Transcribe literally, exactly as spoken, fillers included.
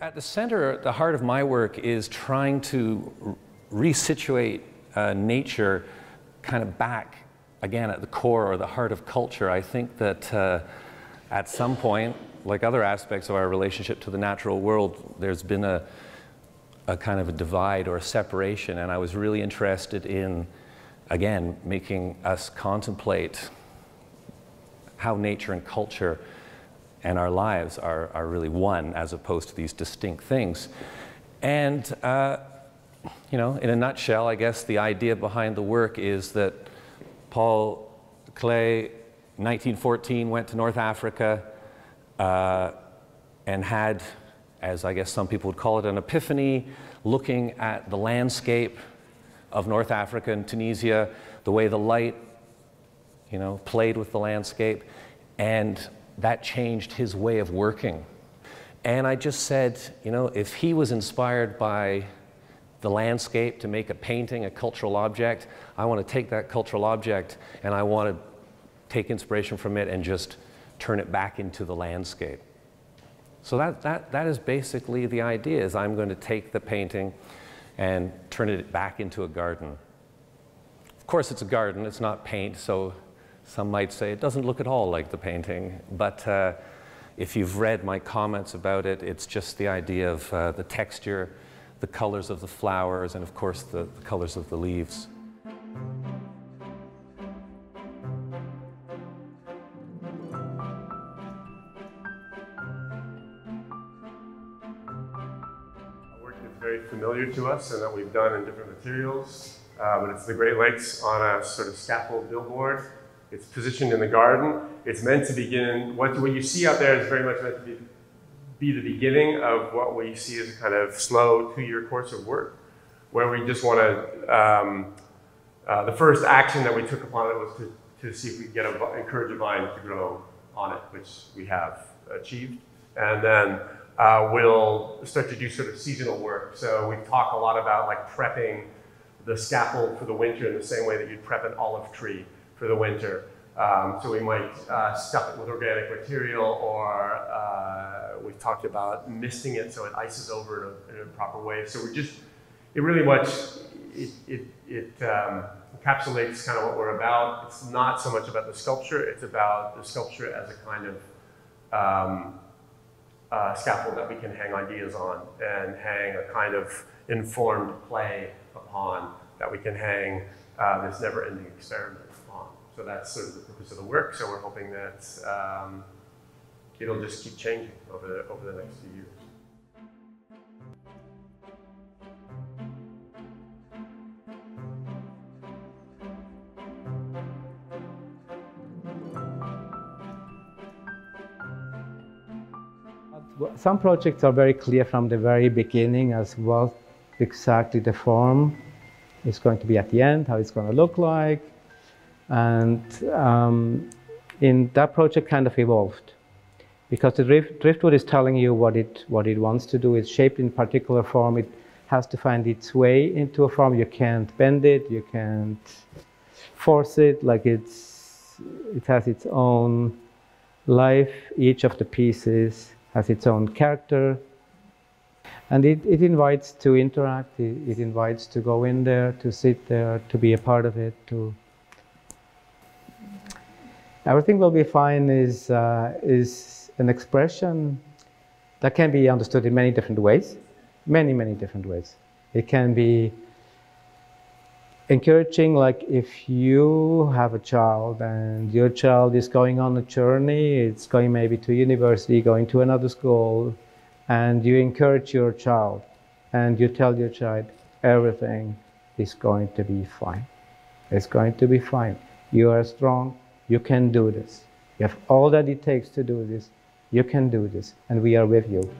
At the center, the heart of my work is trying to resituate uh, nature kind of back again at the core or the heart of culture. I think that uh, at some point, like other aspects of our relationship to the natural world, there's been a, a kind of a divide or a separation, and I was really interested in, again, making us contemplate how nature and culture and our lives are, are really one, as opposed to these distinct things. And, uh, you know, in a nutshell, I guess the idea behind the work is that Paul Klee, nineteen fourteen, went to North Africa uh, and had, as I guess some people would call it, an epiphany, looking at the landscape of North Africa and Tunisia, the way the light, you know, played with the landscape, and that changed his way of working. And I just said, you know, if he was inspired by the landscape to make a painting, a cultural object, I want to take that cultural object and I want to take inspiration from it and just turn it back into the landscape. So that, that, that is basically the idea, is I'm going to take the painting and turn it back into a garden. Of course it's a garden, it's not paint, so some might say it doesn't look at all like the painting, but uh, if you've read my comments about it, it's just the idea of uh, the texture, the colors of the flowers, and of course the, the colors of the leaves. Work is very familiar to us and that we've done in different materials, uh, but it's the Great Lakes on a sort of scaffold billboard. It's positioned in the garden. It's meant to begin, what, what you see out there is very much meant to be, be the beginning of what we see as a kind of slow two-year course of work, where we just want to, um, uh, the first action that we took upon it was to, to see if we could get a, encourage a vine to grow on it, which we have achieved. And then uh, we'll start to do sort of seasonal work. So we talk a lot about like prepping the scaffold for the winter in the same way that you'd prep an olive tree for the winter. Um, so we might uh, stuff it with organic material, or uh, we've talked about misting it so it ices over in a, in a proper way. So we're just, it really much, it, it, it um, encapsulates kind of what we're about. It's not so much about the sculpture, it's about the sculpture as a kind of um, uh, scaffold that we can hang ideas on and hang a kind of informed play upon, that we can hang uh, this never-ending experiment. So that's sort of the purpose of the work. So we're hoping that um, it'll just keep changing over the, over the next few years. Some projects are very clear from the very beginning as what exactly the form is going to be at the end, how it's going to look like. And um, in that project kind of evolved, because the drift, driftwood is telling you what it, what it wants to do. It's shaped in particular form. It has to find its way into a form. You can't bend it, you can't force it. Like it's, it has its own life. Each of the pieces has its own character. And it, it invites to interact. It, it invites to go in there, to sit there, to be a part of it, to everything will be fine is, uh, is an expression that can be understood in many different ways, many, many different ways. It can be encouraging, like if you have a child and your child is going on a journey, it's going maybe to university, going to another school, and you encourage your child and you tell your child, everything is going to be fine. It's going to be fine. You are strong. You can do this. You have all that it takes to do this. You can do this, and we are with you.